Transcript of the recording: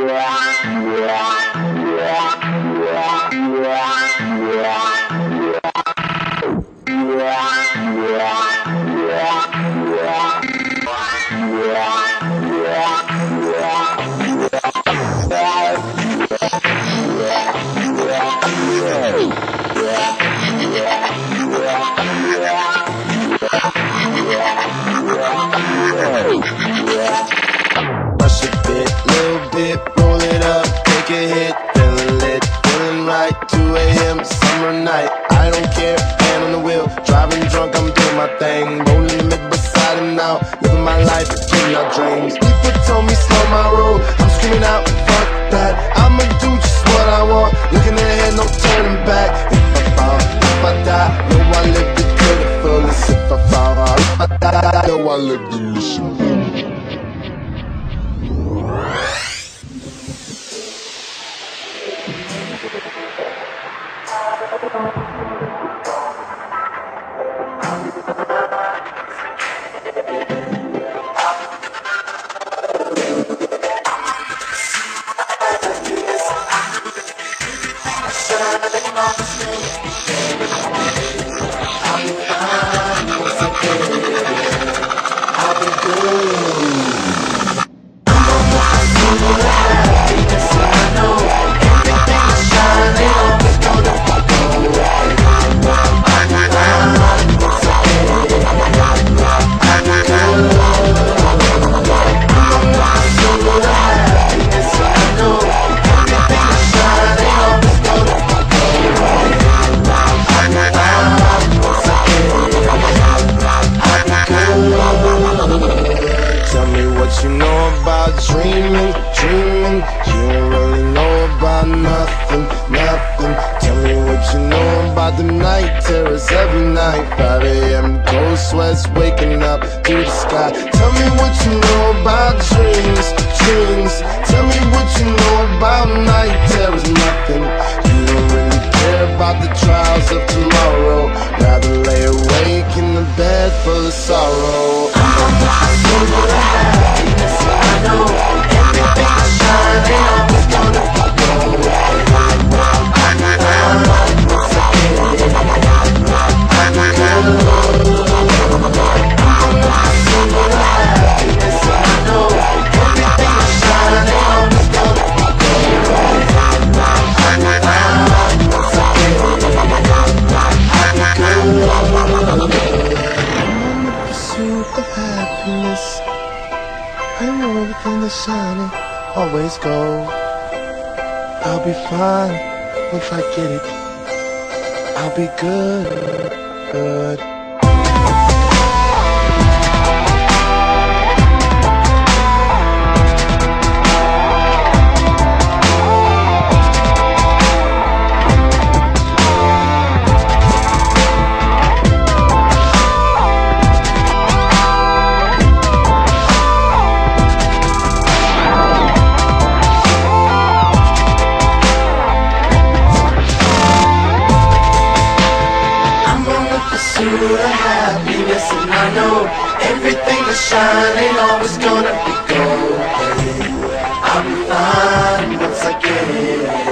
Gonna be gold, baby. I'll be fine once I get it.